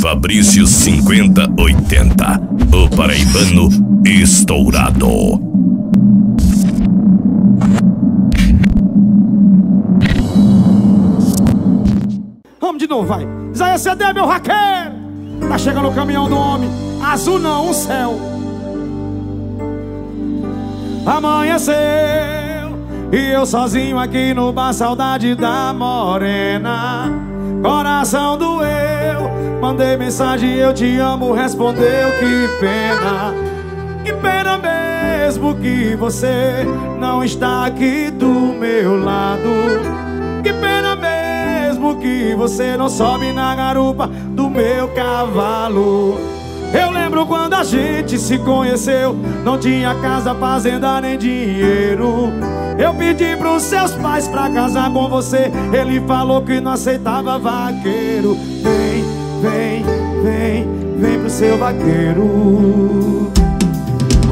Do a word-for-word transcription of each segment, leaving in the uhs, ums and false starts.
Fabrício cinquenta oitenta, o paraibano estourado. Vamos de novo, vai. Zé C D, meu raqueiro. Tá chegando o caminhão do homem. Azul não, o céu. Amanheceu e eu sozinho aqui no bar, saudade da morena. Coração doeu, mandei mensagem, eu te amo, respondeu. Que pena, que pena mesmo que você não está aqui do meu lado. Que pena mesmo que você não sobe na garupa do meu cavalo. Eu lembro quando a gente se conheceu, não tinha casa, fazenda nem dinheiro. Eu pedi pros seus pais pra casar com você, ele falou que não aceitava vaqueiro. Vem, vem, vem, vem pro seu vaqueiro.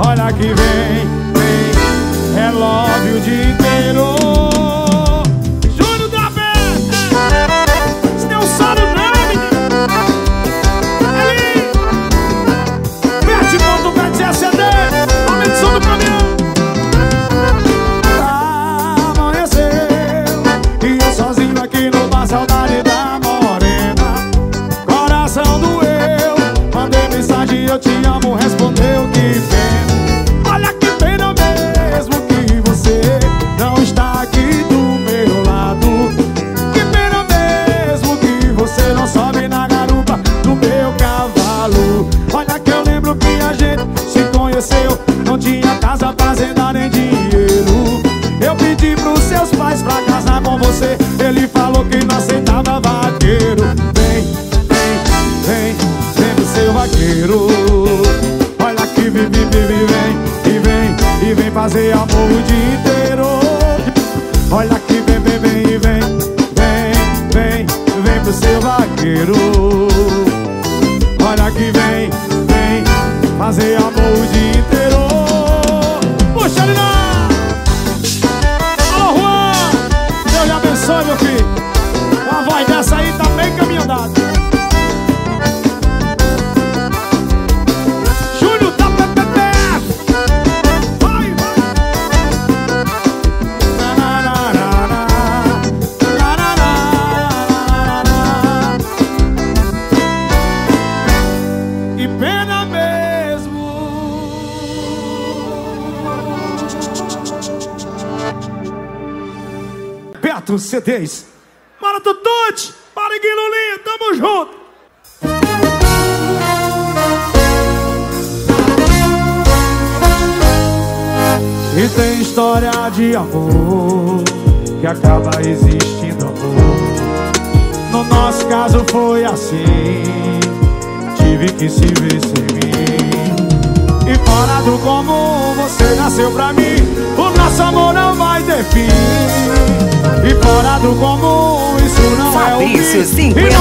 Olha que vem, vem, é love o dia inteiro. Júlio da Bé, se não sabe o nome, ali, mete mão do pé de Zé C D, aumenta o som do caminhão. Saudade da morena, coração doeu, mandei mensagem, eu te amo, respondeu. Que pena, olha que pena mesmo que você não está aqui do meu lado. Que pena mesmo que você não sobe na garupa do meu cavalo. Olha que eu lembro que a gente se conheceu, não tinha casa, fazenda nem dinheiro. Eu pedi pros seus pais pra casar com você, ele falou que não aceitava vaqueiro. Vem, vem, vem, vem pro seu vaqueiro. Olha que vem, vem, vem, e vem, e vem fazer amor o dia inteiro. Olha que vem, vem, vem, vem, vem, vem, vem pro seu vaqueiro. Olha que vem, vem, fazer amor o dia inteiro. Puxa, ele não! Só meu filho, a voz dessa aí tá bem caminhada. Júlio da P P P, vai, vai. Que pena mesmo. Beto C dez, Mara Tutante, Paraibano, tamo junto. E tem história de amor que acaba existindo amor. No nosso caso foi assim, tive que se ver sem mim. E fora do comum, você nasceu pra mim, o nosso amor não vai ter fim. E fora do comum, isso não Fabrício, é o fim. E não me deixe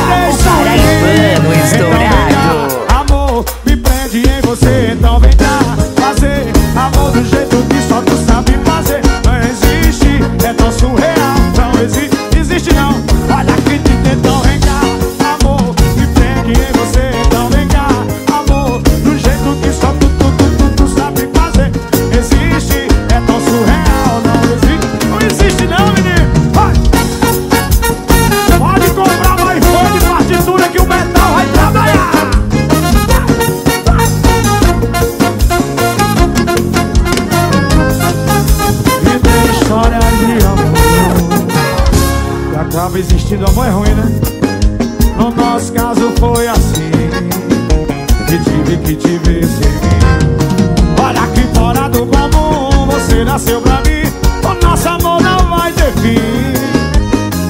Paraibano estourado. Então amor, me prende em você. Então vem cá fazer amor do jeito que só tu sabe fazer. Não existe, é tão surreal. Não existe, existe não. Olha que te tentam regar. Amor, me prende em você. Então vem cá, amor, do jeito que só tu, tu, tu, tu, tu sabe fazer. Existe, é tão surreal. Não existe, não existe não. Acaba existindo amor é ruim, né? No nosso caso foi assim, que tive que te ver sem mim. Olha que fora do comum, você nasceu pra mim, o nosso amor não vai ter fim.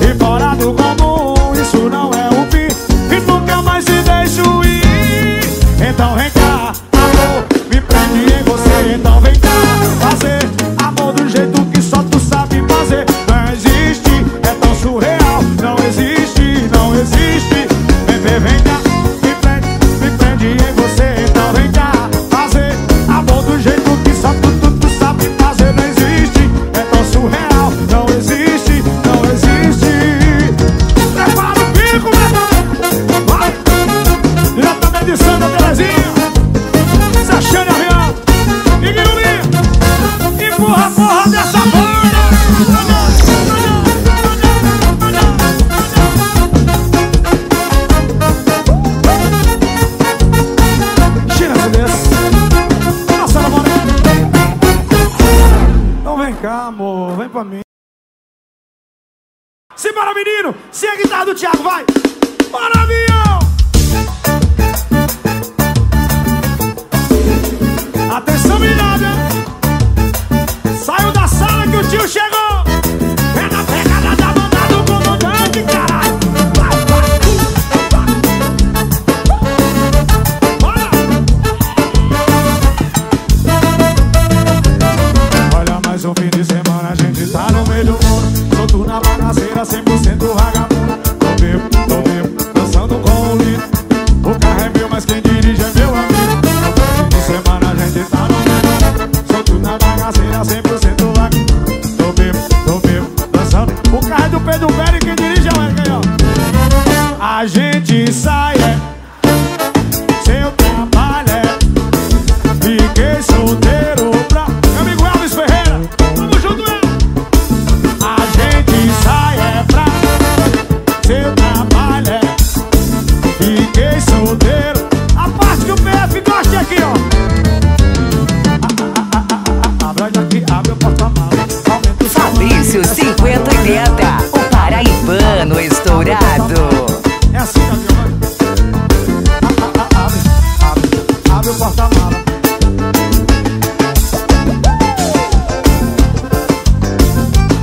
E fora do comum, isso não é o fim, e nunca mais te deixo ir. Então vem cá, amor, me prende em você. Então vem cá, fazer amor do jeito que só tu sabe fazer. Não existe, é tão surreal, não existe, não existe. Bebê, vem cá, me prende, me prende em você. Então vem cá, fazer amor do jeito que só tu, tu, tu sabe fazer. Não existe. Simbora, menino! Se a guitarra do Thiago, vai! Bora, avião! Atenção, meninada! Saiu da sala que o tio chegou! É na pegada da banda do comandante, caralho! Vai, vai! Bora! Olha, mais um fim de semana, a gente tá no meio do mundo. Solto na bagaceira, cem por cento vagabundo. Tô bebo, tô bebo, dançando com o lino. O carro é meu, mas quem dirige é meu amigo. No fim de semana a gente tá no meio do mundo. Solto na bagaceira, cem por cento vagabundo. Tô bebo, tô bebo, dançando. O carro é do Pedro Pérez, quem dirige é o Erguel. A gente sai, é, seu trabalho, é. Fiquei solteiro pra... Meu amigo Elvis Ferreira, vamos junto, meu. Seu trabalho é. Fiquei solteiro. A parte que o P F gosta é aqui, ó. Ah, ah, ah, ah, ah, abre daqui, abre o porta-malas. Fabrício cinquenta e oitenta, o paraibano estourado. É assim, tá vendo? Ah, ah, ah, abre, abre, abre o porta-malas.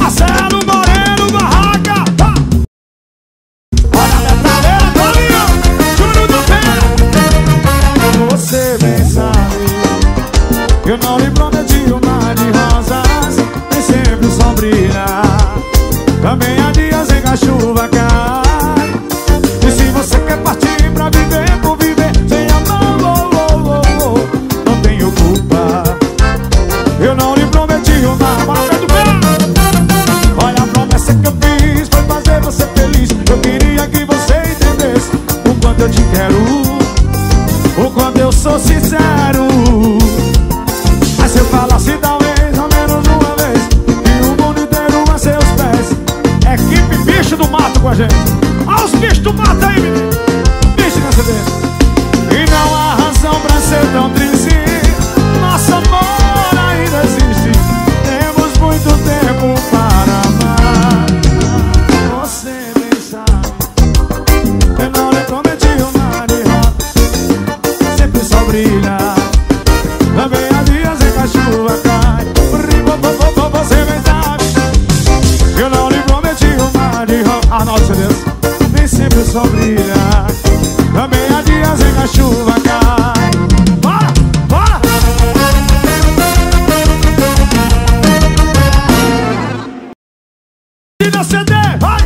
Marcelo Moreno Barraca, ah! Olha a metralha. Eu não lhe prometi um mar de rosas, nem sempre o sol brilha. Também há dias em que a chuva cai. E se você quer partir pra viver, por viver sem amor, oh, oh, oh, oh, não tenho culpa. Eu não lhe prometi um mar. Olha a promessa que eu fiz, foi fazer você feliz. Eu queria que você entendesse o quanto eu te quero, o quanto eu sou sincero. Aos bichos do mato aí, menino. Bicho nessa dele. E não há razão pra ser tão triste. Nosso amor ainda existe. Temos muito tempo para amar. Você deixar. Eu não lhe prometi um mar de rosa. Sempre o sol brilha. Também há dias em que a chuva cai. Você vem sabe. Eu não lhe prometi um mar de rosa. Anote, Deus. Nem sempre o sol brilha. Também há dias em que a chuva cai. Bora, bora! E do C D, vai!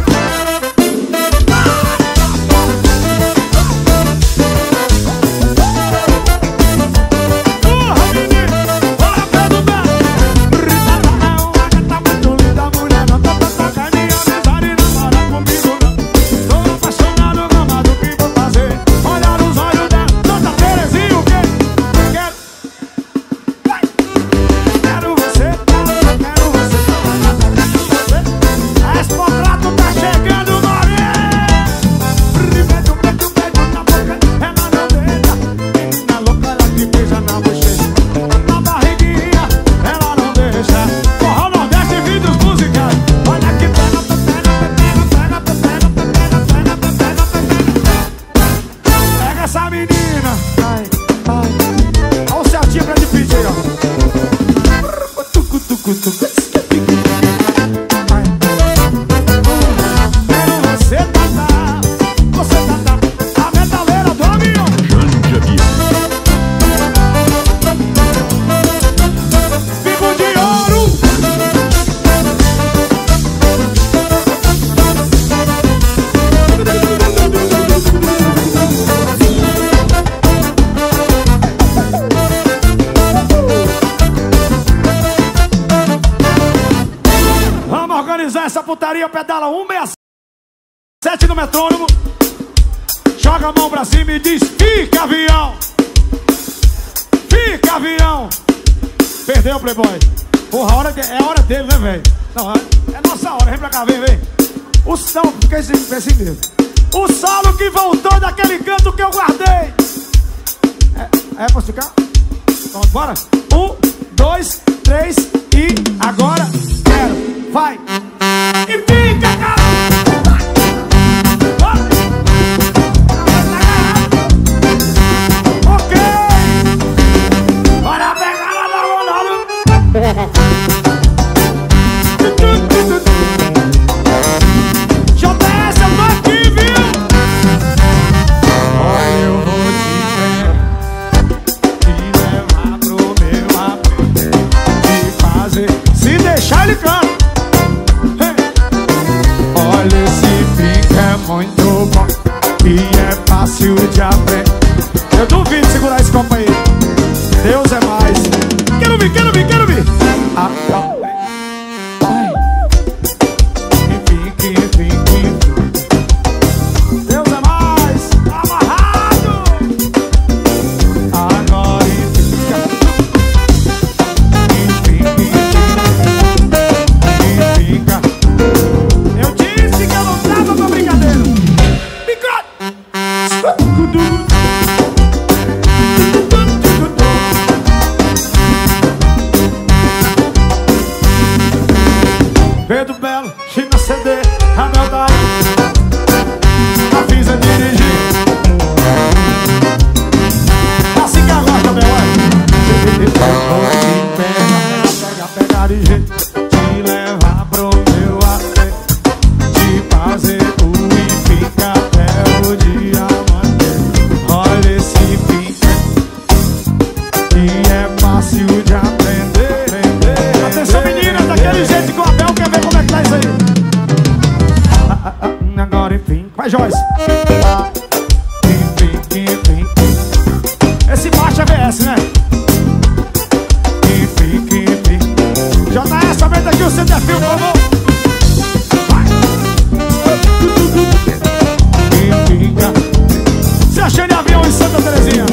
Essa putaria pedala um seis sete no metrônomo. Joga a mão pra cima e diz: fica, avião! Fica, avião! Perdeu, Playboy. Porra, a hora de... é a hora dele, né, velho? Não, é nossa hora. Vem pra cá, vem, vem. O solo, porque esse, esse mesmo. O solo que voltou daquele canto que eu guardei. É, é pra ficar? Vamos, bora. Um, dois, três e agora zero. Vai! E fica, cara! Ok! Bora pegar lá na Ronaldo! J S, eu tô aqui, viu? Olha, eu vou te levar pro meu apê. E fazer, se deixar ele canta. B S, né? Enfim, enfim. J S, aumenta aqui o C D, por favor. Se achando em avião em Santa Terezinha.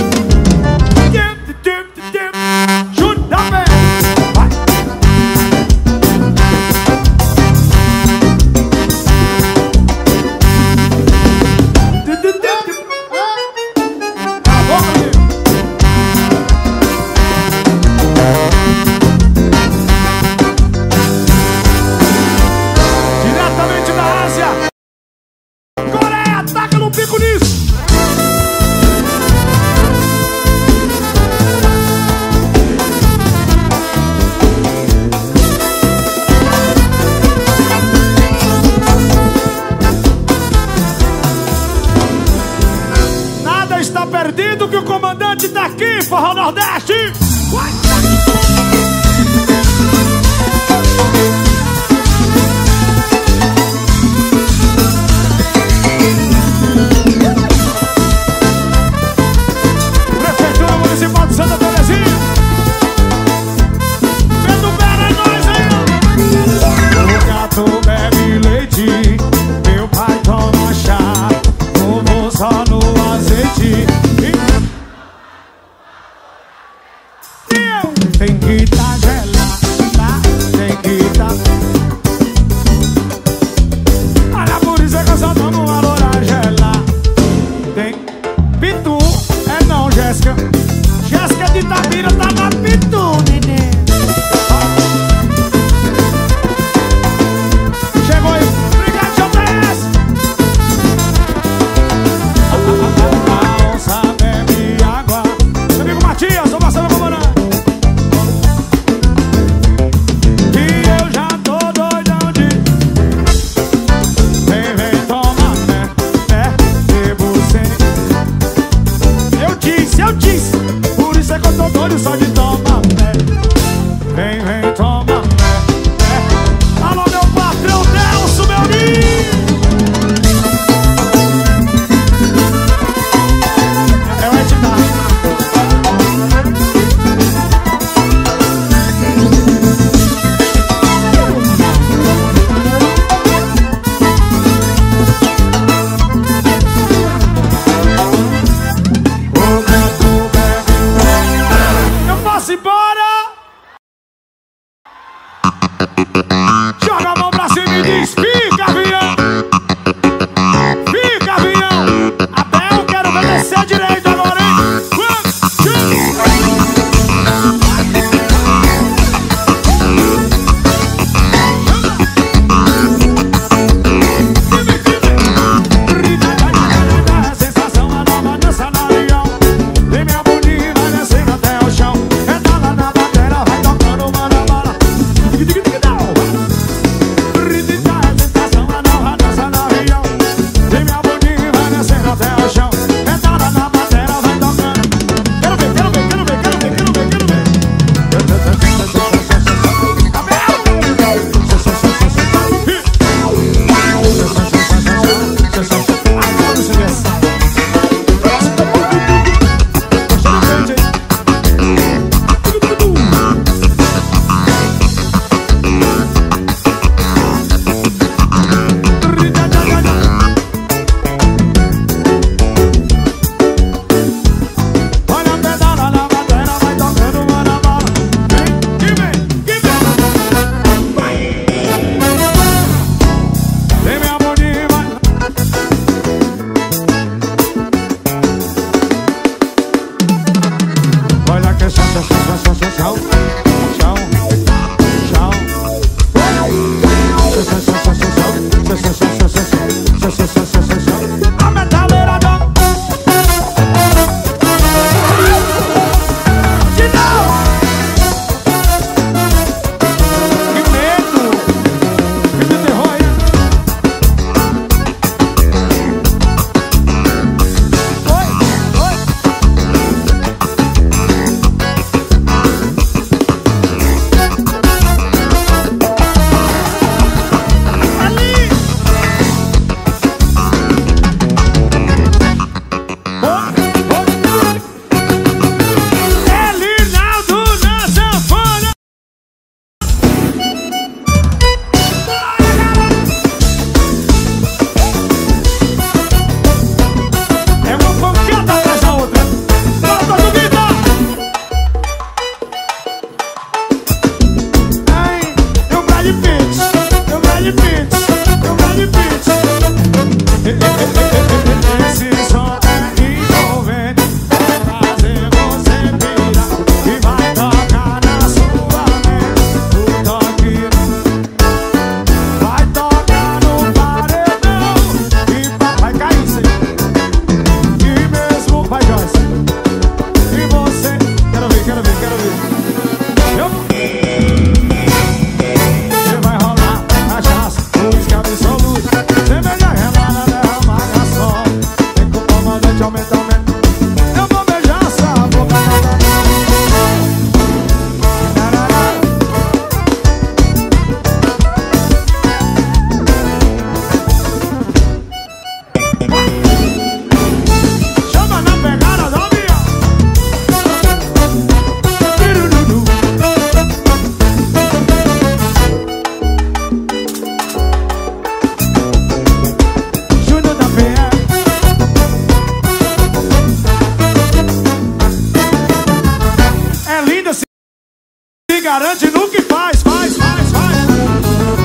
garante no que faz, faz, faz, faz.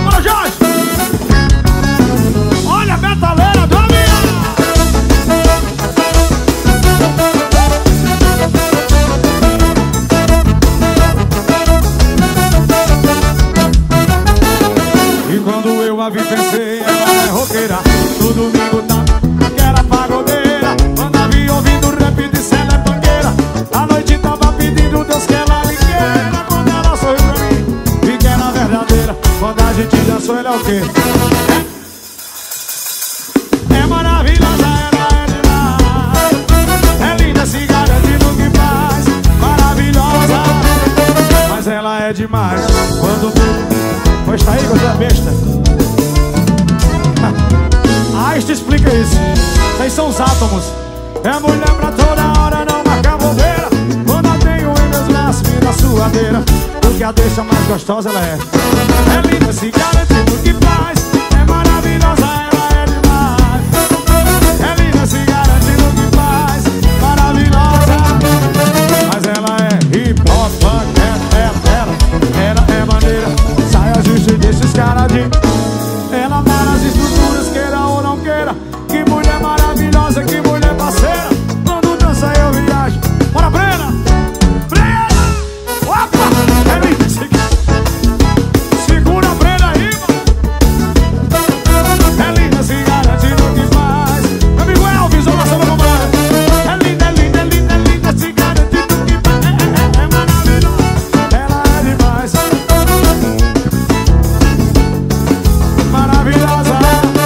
Ô Jorge, olha a metaleira do amigo. E quando eu a vi pensei, ela é roqueira. No domingo tá que era pagodeira. Quando a vi ouvindo rap disse ela é panqueira. A noite tava pedindo Deus que ela me queira. Quando ela sorriu pra mim, e que era verdadeira. Quando a gente dançou ela é o quê? É maravilhosa, ela é demais. É linda, se garante no que faz. Maravilhosa, mas ela é demais. Quando tu... Pois tá aí, coisa besta. Ah, isto explica isso. Vocês são os átomos. É mulher pra toda hora, não marca bobeira. Quando eu tenho em meus braços, me dá suadeira. O que a deixa mais gostosa ela é. É linda, se garante no que faz. É maravilhosa, ela é demais. É linda, se garante no que faz. Maravilhosa, mas ela é hip hop, funk, é, é, ela. Ela é maneira. Sai a justa e deixa os caras de... Ela para as estruturas, queira ou não queira. Que mulher maravilhosa, que mulher parceira. Quando dança eu viajo. Bora, Brena! Brena! Opa! É linda, se... Segura a Brena aí, mano. É linda, se garante no que faz. Meu amigo Elvis, olha só, vamos lá. É linda, é linda, é linda, é linda, se garante no que faz. É, é, é maravilhosa, ela é demais.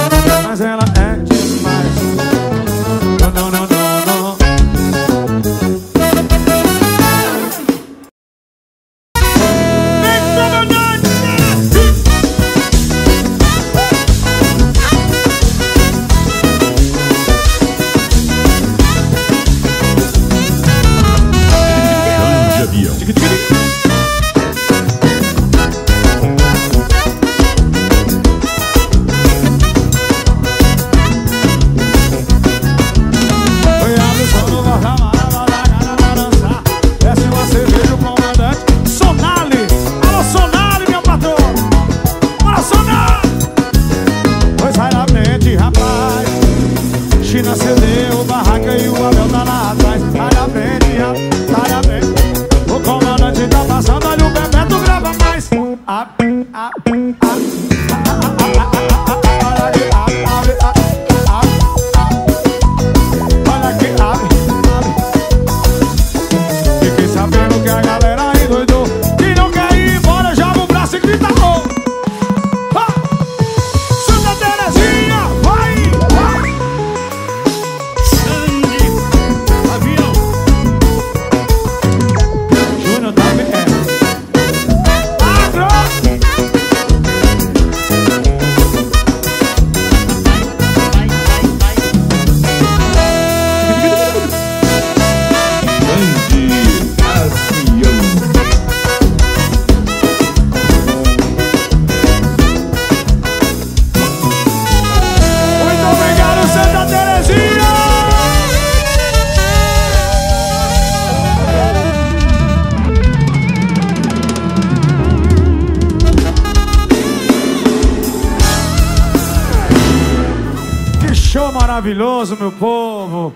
Maravilhoso, meu povo.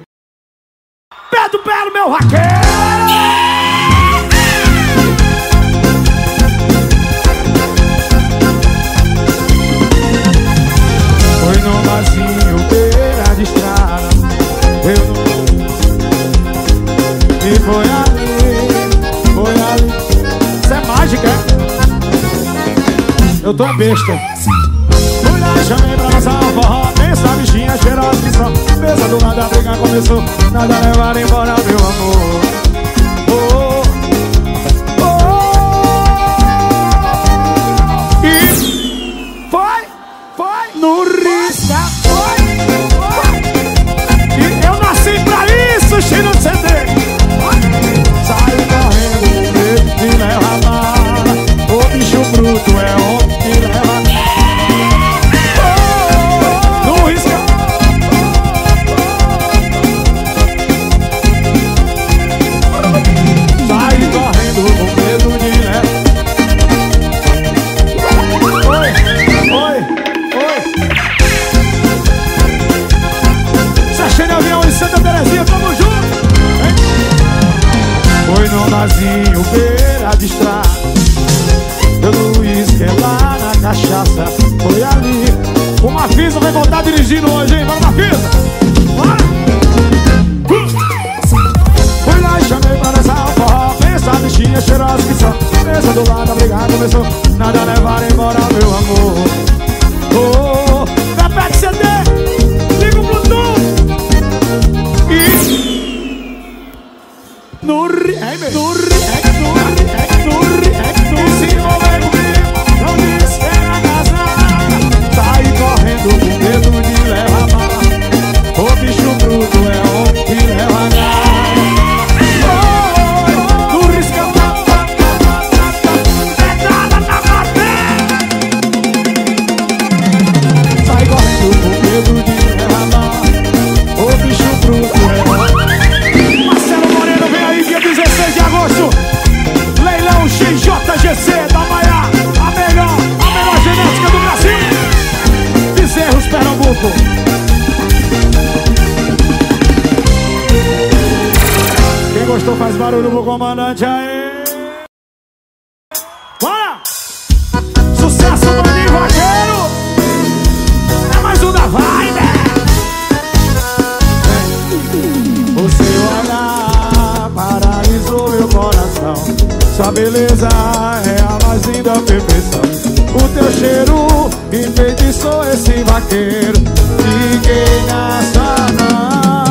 Pé do pé, meu raqueiro. Foi no barzinho, beira de estrada. Eu não... E foi ali, foi ali. Isso é mágica, é? Eu tô a besta. Mulher, chamei pra dançar o forró. Essa bichinha cheirosa que só pensa do nada, a briga começou. Nada levar embora meu amor. Oh, oh, oh. E foi, foi no risca, foi, foi. E eu nasci pra isso, cheiro de C D. Sai correndo, me leva lá. O bicho bruto é homem, me leva lá. vazio, beira de estrada. Deu Luiz que é lá na cachaça, foi ali. O Mafisa vai voltar dirigindo hoje, hein? Bora, Mafisa! Foi lá e chamei pra dançar o forró. Pensa, bichinha cheirosa que só. Cabeça do lado, obrigado, começou. Nada levar embora, meu amor. Oh, repete C D, liga o Bluetooth. E... no ri... é mesmo. No ri... Quem gostou faz barulho pro comandante aí. Bora! Sucesso do Maninho Vaqueiro. É mais um da vibe. O seu olhar paralisou meu coração. Sua beleza é a mais linda perfeição. O teu cheiro enfeitiçou esse vaqueiro. Fiquei na sua mão.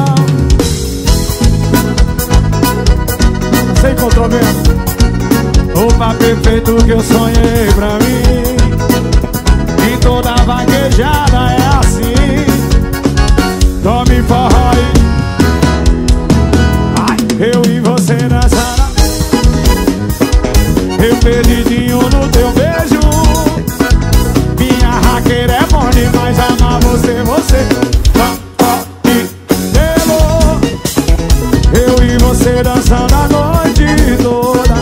Sem controvérsia. Roupa perfeito que eu sonhei pra mim. E toda vaquejada é assim. Tome forró e... ai, eu e você dançar. Eu perdidinho no teu beijo. É bom demais amar você, você vaqueiro. Eu e você dançando a noite toda.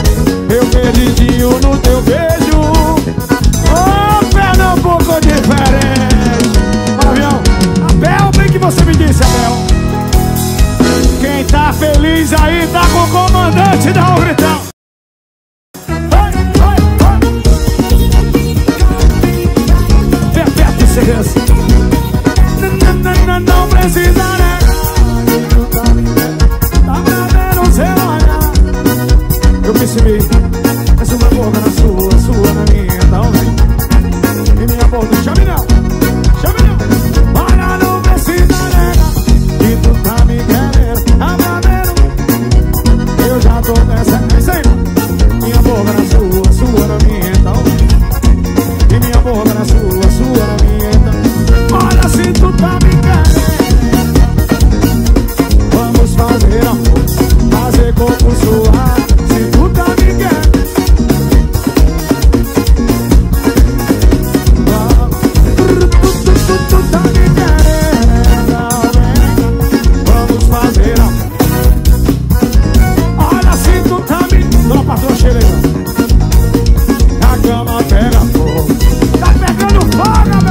Eu perdidinho no teu beijo. Oh, Pernambuco diferente. Avião, Abel, bem que você me disse, Abel. Quem tá feliz aí, tá com o comandante, dá um gritão. Não precisa, né? Tá pra ver o seu olhar. Eu percebi essa uma boca na sua, sua na minha, tá ouvindo? E minha boca, chame não, chame não. Olha, não precisa, né? E tu tá me querendo, tá pra ver. Eu já tô nessa, é isso aí. Minha boca na sua, sua na minha, tá ouvindo? E minha boca na sua, sua na minha, tá ouvindo? Olha, se tu tá me querendo, vamos fazer amor, fazer corpo suar. Se tu tá me querendo, tu, tu, tu tá me querendo, vamos fazer amor. Olha, se tu tá me querendo. Não passou cheiro aí, na cama pega fogo. Tá pegando fogo, velho.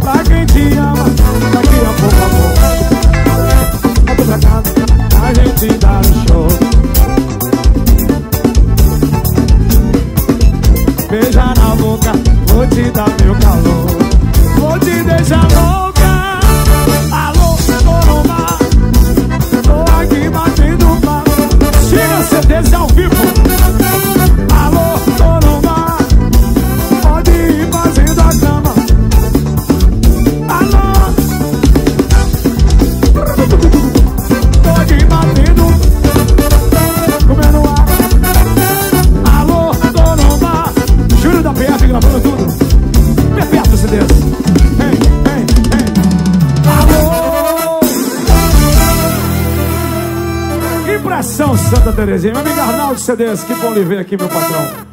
Pra quem te ama. Atenção, Santa Terezinha. Meu amigo Arnaldo C D, que bom lhe ver aqui, meu patrão.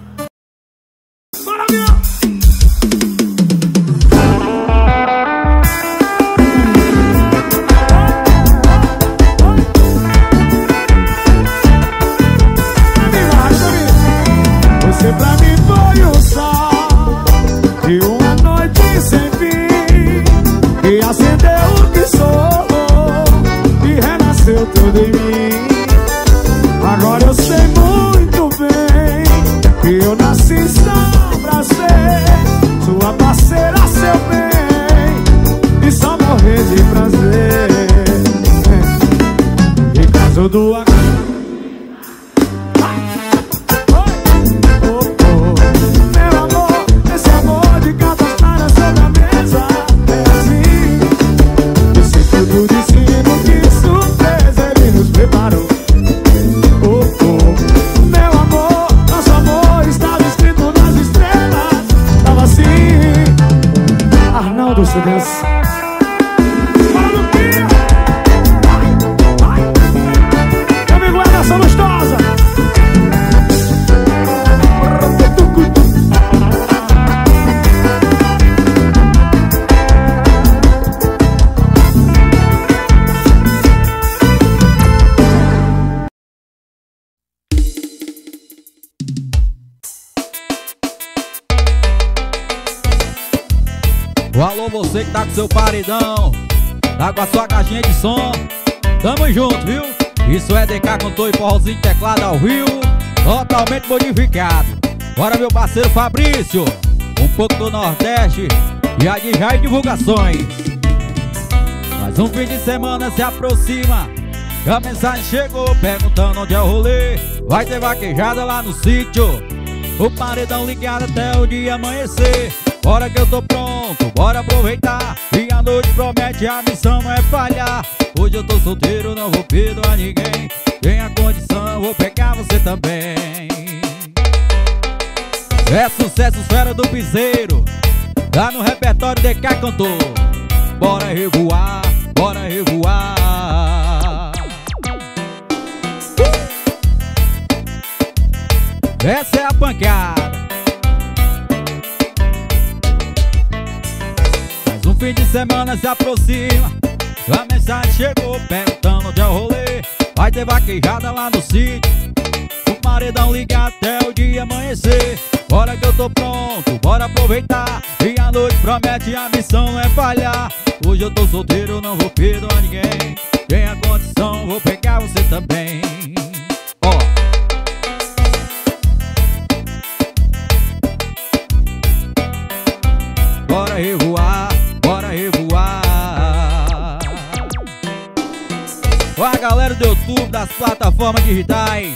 Você que tá com seu paredão, tá com a sua caixinha de som, tamo junto, viu? Isso é D K, cantor e forrozinho, teclado ao Rio, totalmente modificado. Bora, meu parceiro Fabrício, um pouco do Nordeste e a de já e divulgações. Mas um fim de semana se aproxima, a mensagem chegou perguntando onde é o rolê. Vai ter vaquejada lá no sítio, o paredão ligado até o dia amanhecer. Bora que eu tô pronto, bora aproveitar. E a noite promete, a missão não é falhar. Hoje eu tô solteiro, não vou pedir a ninguém. Tem a condição, vou pegar você também. É sucesso, Sfera do Piseiro, lá no repertório D K cantor. Bora revoar, bora revoar. Essa é a pancada. Fim de semana se aproxima, a mensagem chegou perguntando onde é o rolê. Vai ter vaquejada lá no sítio, o paredão liga até o dia amanhecer. Bora que eu tô pronto, bora aproveitar. E a noite promete, a missão não é falhar. Hoje eu tô solteiro, não vou perdoar ninguém. Tem a condição, vou pegar você também. Ó, oh. Bora revoar, bora revoar. Ó a galera do YouTube, das plataformas digitais,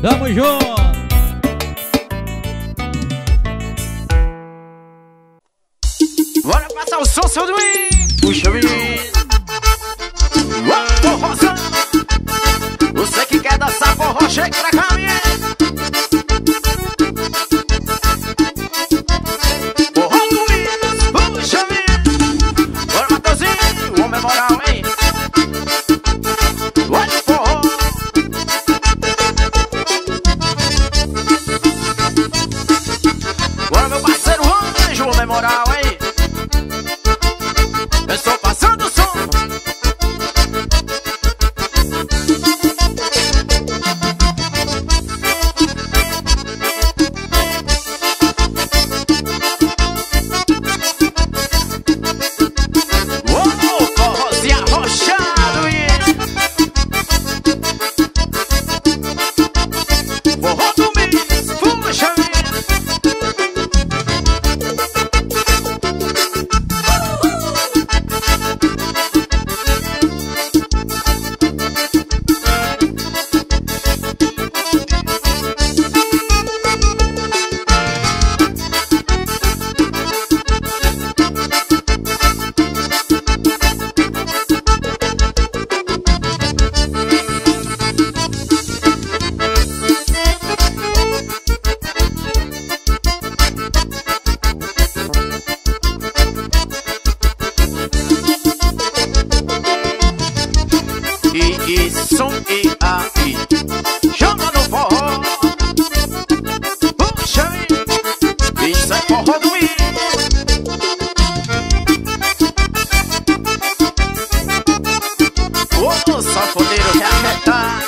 tamo junto. Bora passar o som, seu domingo. Puxa vida. Ô, Rosana, você que quer dançar forró, chega pra cá, minha. E, e, som, e, a, i. o sanfoneiro vai arrebentar.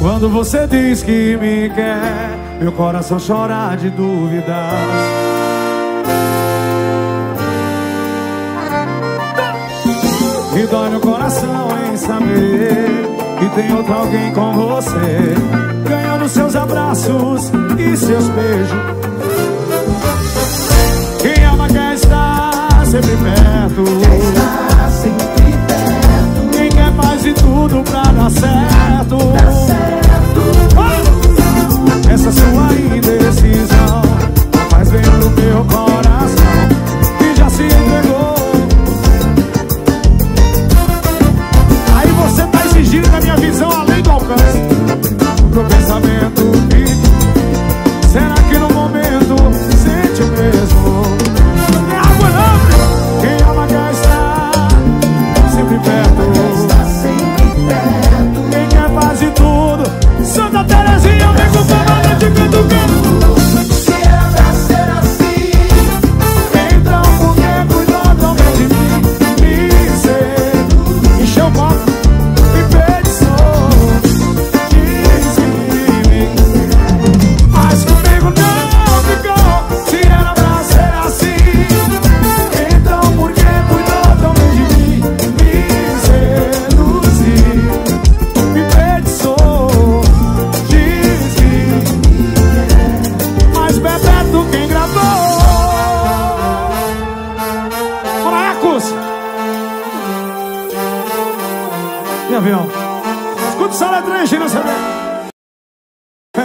Quando você diz que me quer, meu coração chora de dúvidas. E dói meu coração em saber que tem outro alguém com você, ganhando seus abraços e seus beijos. Quem ama quer estar sempre perto, quer estar sempre perto. Quem quer faz de tudo pra dar certo, dar certo. Essa sua indecisão faz bem no meu coração que já se entregou. Aí você tá exigindo da minha visão além do alcance, pro pensamento vivo. Será que no momento sente o mesmo? É água não! Quem ama quer estar sempre perto. Quem quer fazer tudo Santa Terezinha, vem com palada de canto, canto. Se é pra ser assim, então por que cuidar tão bem de mim? Me cedo, encheu o copo, me pensou, disse-me. Mas comigo não ficou. Se era pra ser assim, então por que cuidar tão bem de mim? Me seduzir, me pensou. Avião. Escuta essa letra aí, gira o C D.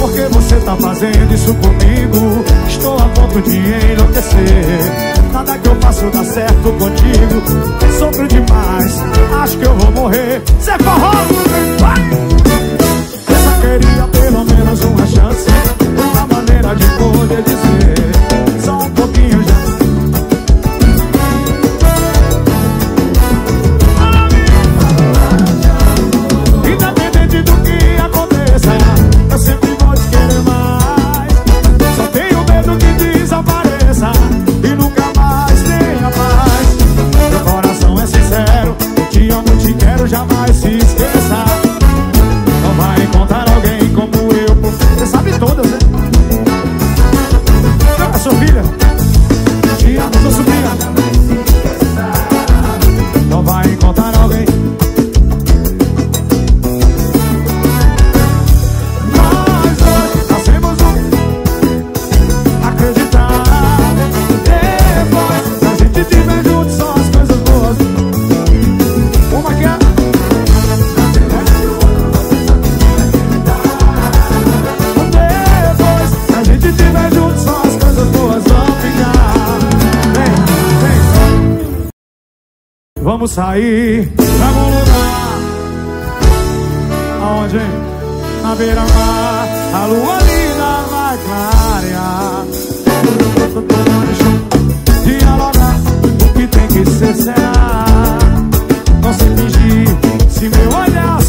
Por que você tá fazendo isso comigo? Estou a ponto de enlouquecer. Nada que eu faço dá certo contigo. Sofro demais, acho que eu vou morrer. Zé Forró, vai! Eu só queria pelo menos uma chance, uma maneira de poder dizer só um pouquinho já. Eu sempre vou te querer mais. Só tenho medo que desapareça e nunca mais tenha paz. Meu coração é sincero, te amo, te quero, jamais se esqueça. Não vai encontrar alguém como eu, você sabe todas, né? Eu sou filha, te amo, sou sobrinha. Não vai encontrar alguém. Vamos sair pra algum lugar. Aonde, hein? Na beira-mar. A lua linda vai clarear. Dialogar, o que tem que ser será. Não se fingir, se meu olhar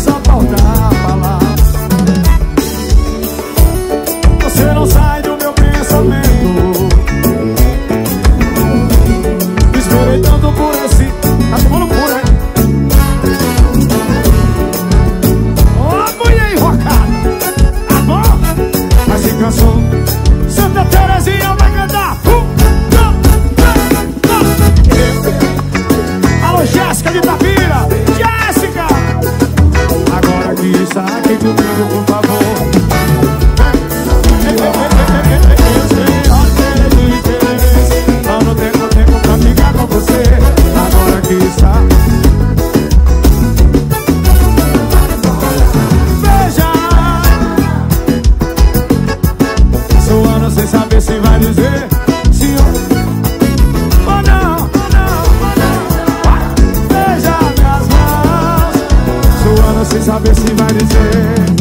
sem saber se vai dizer.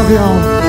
Avião.